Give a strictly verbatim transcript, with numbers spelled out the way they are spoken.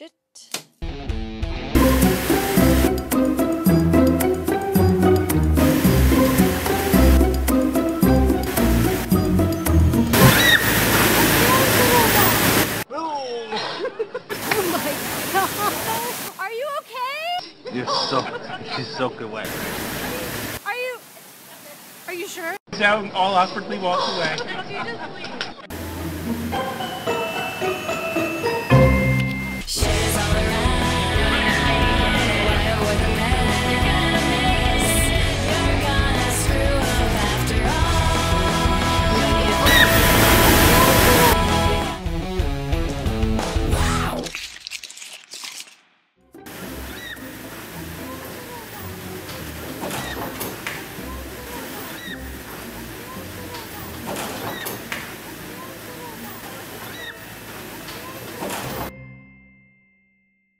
wash it. Oh my God. Are you okay? You're soaked. She's soaked away. Are you... Are you sure? Down, all awkwardly walks away. Did you just leave?